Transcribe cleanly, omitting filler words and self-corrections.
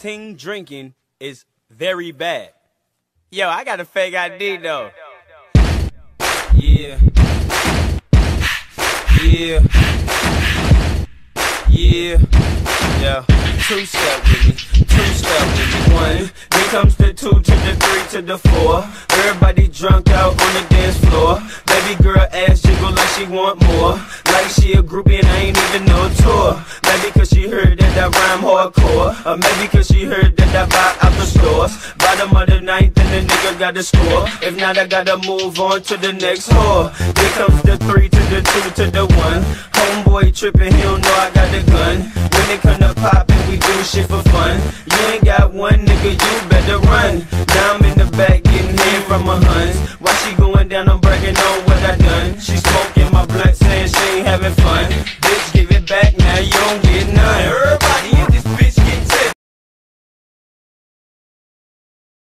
teen drinking is very bad. Yo, I got a fake ID though. Yeah. Yeah. Yeah. Yeah. Two step with me. Two step with me. One. Then comes the two to the three to the four. Everybody drunk out on the dance floor. Baby girl ass jiggle like she want more. Like she a groupie and I ain't even no tour. Maybe cause she heard that I rhyme hardcore. Or maybe cause she heard that I buy out the stores. Bottom of the ninth and the nigga got to score. If not, I gotta move on to the next whore. Here comes the three to the two to the one. Homeboy trippin', he don't know I got the gun. When it come to poppin', we do shit for fun. You ain't got one nigga, you better run. Now I'm in the back getting head from her huns. While she going down, I'm bragging on what I done. She smoking my blunt, saying she ain't having fun. Bitch, give it back, now you don't get none.